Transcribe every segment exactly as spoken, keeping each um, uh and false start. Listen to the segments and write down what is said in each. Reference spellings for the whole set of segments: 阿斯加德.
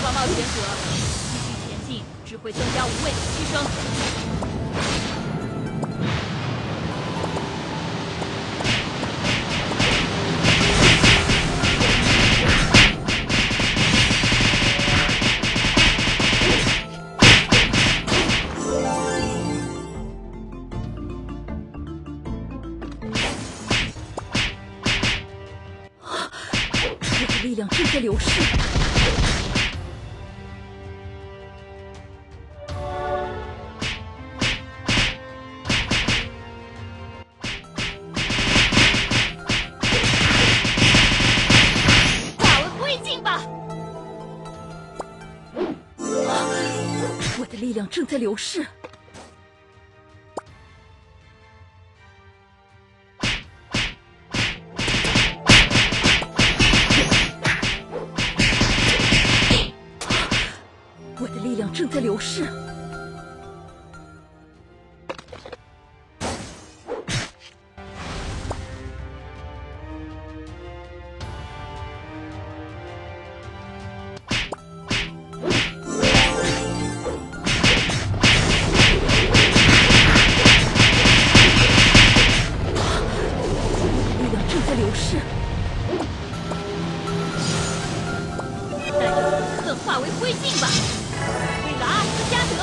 确保冒险者继续前进，只会增加无谓的牺牲。 力量正在流逝。化为灰烬吧！我的力量正在流逝。 正在流逝。力量正在流逝，带着悔恨化为灰烬吧。 为了阿斯加德。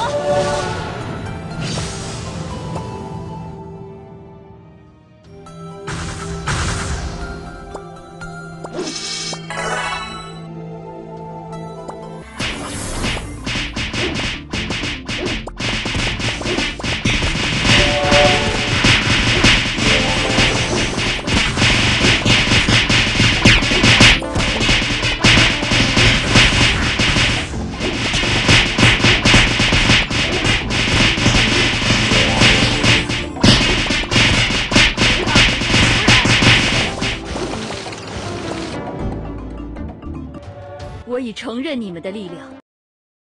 我已承认你们的力量。